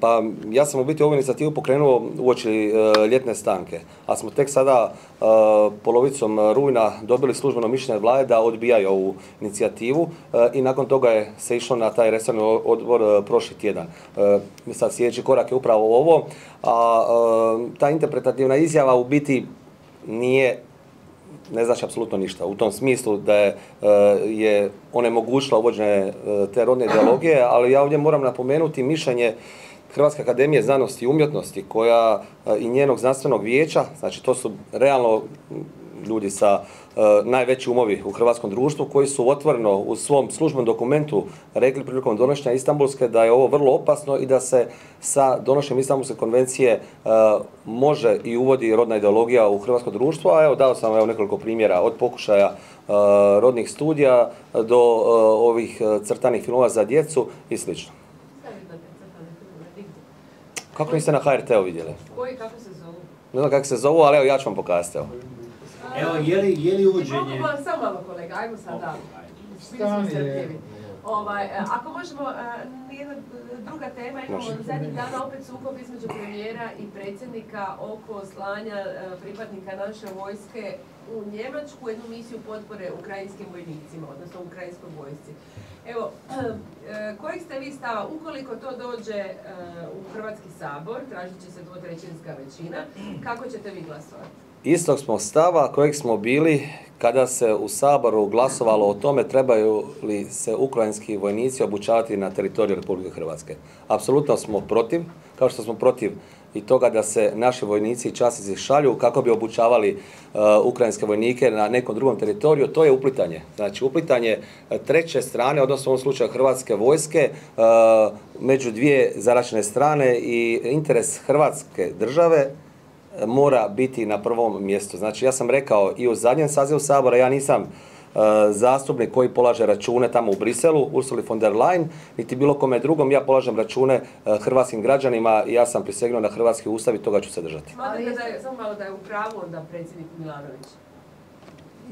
Pa ja sam u biti ovu inicijativu pokrenuo uoči ljetne stanke, a smo tek sada polovicom rujna dobili službeno mišljenje vlade da odbijaju ovu inicijativu i nakon toga je se išlo na taj resorni odbor prošli tjedan. Sad sljedeći korak je upravo ovo, a ta interpretativna izjava u biti nije... ne znači apsolutno ništa, u tom smislu da je onemogućila uvođenje te rodne ideologije, ali ja ovdje moram napomenuti mišljenje Hrvatske akademije znanosti i umjetnosti koja i njenog znanstvenog vijeća, znači to su realno ljudi sa najveći umovi u hrvatskom društvu koji su otvoreno u svom službenom dokumentu rekli prilikom donošenja Istanbulske da je ovo vrlo opasno i da se sa donošenjem Istanbulske konvencije može i uvodi rodna ideologija u hrvatsko društvo, a evo dao sam nekoliko primjera od pokušaja rodnih studija do ovih crtanih filmova za djecu i slično. Kako niste na HRT-u vidjeli? Koji, kako se zovu? Ne znam kako se zovu, ali evo ja ću vam pokazati. Evo, je li uvođenje... Samo malo kolega, ajmo sada. Ako možemo, jedna druga tema, imamo zadnjih dana opet sukob između premijera i predsjednika oko slanja pripadnika naše vojske u Njemačku, jednu misiju potpore ukrajinskim vojnicima, odnosno ukrajinskoj vojsci. Evo, kojih ste vi stava, ukoliko to dođe u Hrvatski sabor, tražit će se dvotrećinska većina, kako ćete vi glasovati? Istog smo stava kojeg smo bili kada se u Saboru glasovalo o tome trebaju li se ukrajinski vojnici obučavati na teritoriju Republike Hrvatske. Apsolutno smo protiv, kao što smo protiv i toga da se naši vojnici i časnici šalju kako bi obučavali ukrajinske vojnike na nekom drugom teritoriju, to je uplitanje. Znači uplitanje treće strane, odnosno u ovom slučaju Hrvatske vojske, među dvije zaračene strane i interes Hrvatske države mora biti na prvom mjestu. Znači ja sam rekao i u zadnjem sazivu Sabora, ja nisam zastupnik koji polaže račune tamo u Briselu, Ursuli von der Leyen, niti bilo kome drugom, ja polažem račune hrvatskim građanima i ja sam prisegnuo na hrvatski ustav i toga ću se držati. Samo malo da je u pravu onda predsjednik Milanović.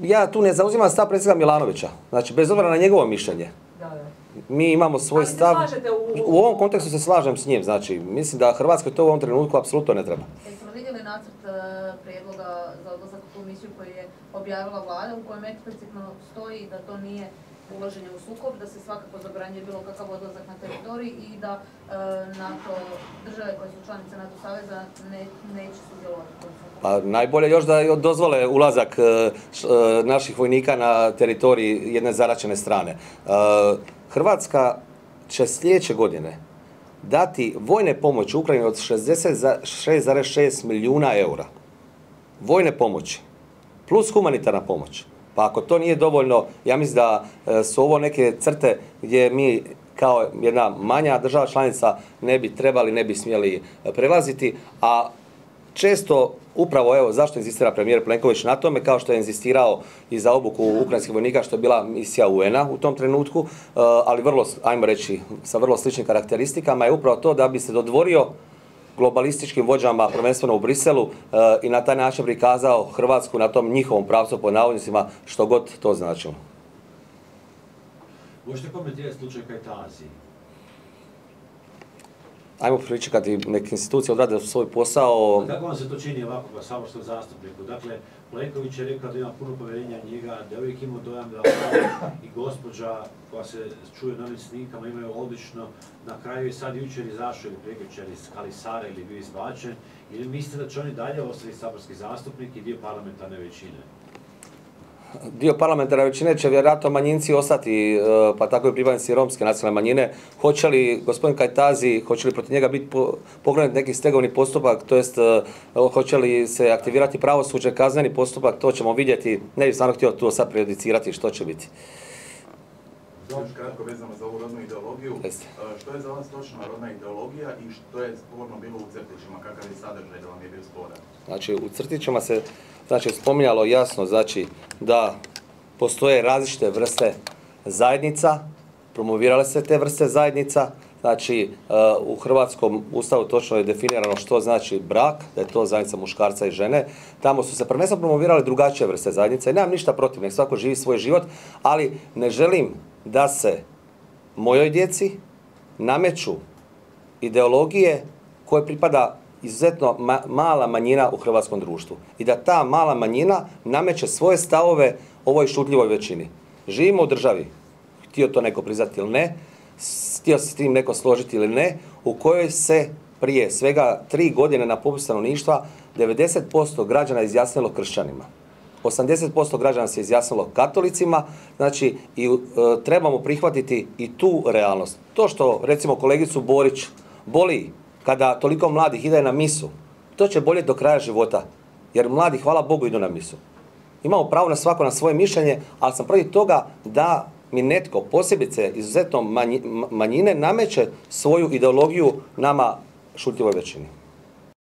Ja tu ne zauzimam stav predsjednika Milanovića, znači bez obzira na njegovo mišljenje. Mi imamo svoj stav, u ovom kontekstu se slažem s njim, znači mislim da Hrvatskoj to u ovom trenutku apsolutno ne treba. Nacrt prijedloga za odlazak u tu misiju koju je objavila vlada u kojem eksplicitno stoji da to nije ulaženje u sukob, da se svakako zabranjuje bilo kakav odlazak na teritorij i da NATO države koje su članice NATO saveza neće sudjelovati. Pa najbolje još da dozvole ulazak naših vojnika na teritorij jedne zaračene strane. Hrvatska će sljedeće godine dati vojne pomoći Ukrajini od 66,6 milijuna eura. Vojne pomoći, plus humanitarna pomoć. Pa ako to nije dovoljno, ja mislim da su ovo neke crte gdje mi kao jedna manja država članica ne bi trebali, ne bi smjeli prelaziti, a često upravo evo zašto inzistira premijer Plenković na tome, kao što je inzistirao i za obuku ukrajinskih vojnika što je bila misija UN-a u tom trenutku, ali vrlo, ajmo reći, sa vrlo sličnim karakteristikama je upravo to da bi se dodvorio globalističkim vođama, prvenstveno u Briselu i na taj način prikazao Hrvatsku na tom njihovom pravcu pod navodnicima što god to značilo. Možete komentirati slučaj Kajtazije? Ajmo pričekati neke institucije odrade svoj posao. Kako vam se to čini ovako kao saborskom zastupniku? Dakle, Plenković je rekao da ima puno povjerenja njega, da je uvijek imao dojam da i gospođa koja se čuje na ovim snimkama imaju odlično. Na kraju je sad jučer izašao ili prekjučer iz Kalisara ili bio izbačen. Ili mislite da će on i dalje ostati saborski zastupnik i dio parlamentarne većine? Dio parlamentarne većine će vjerojatno manjinci ostati, pa tako i pripadnici romske nacionalne manjine. Hoće li gospodin Kajtazi, hoće li protiv njega biti pokrenut neki stegovni postupak, to jest hoće li se aktivirati pravosuđe, kazneni postupak, to ćemo vidjeti. Ne bih stvarno htio tu sad prejudicirati što će biti. Još kratko vezano za ovu rodnu ideologiju. Što je za vas točno rodna ideologija i što je sporno bilo u crtićima, kakav je sadržaj da vam je bio sporan? Znači u crtićima se spominjalo jasno da postoje različite vrste zajednica, promovirale se te vrste zajednica. Znači u hrvatskom ustavu točno je definirano što znači brak, da je to zajednica muškarca i žene. Tamo su se prvenstveno promovirale drugačije vrste zajednica i nemam ništa protiv, nek svako živi svoj život, ali ne želim da se mojoj djeci nameću ideologije koje pripada izuzetno mala manjina u hrvatskom društvu i da ta mala manjina nameće svoje stavove ovoj šutljivoj većini. Živimo u državi, htio to neko priznati ili ne, htio se s tim neko složiti ili ne, u kojoj se prije svega 3 godine na popisu stanovništva 90% građana izjasnilo kršćanima. 80% građana se izjasnilo katolicima, znači i trebamo prihvatiti i tu realnost. To što recimo kolegicu Borić boli kada toliko mladih ide na misu, to će bolje do kraja života, jer mladi, hvala Bogu, idu na misu. Imamo pravo na svako na svoje mišljenje, ali sam protiv toga da mi netko, posebice izuzetno manjine, nameće svoju ideologiju nama šutljivoj većini.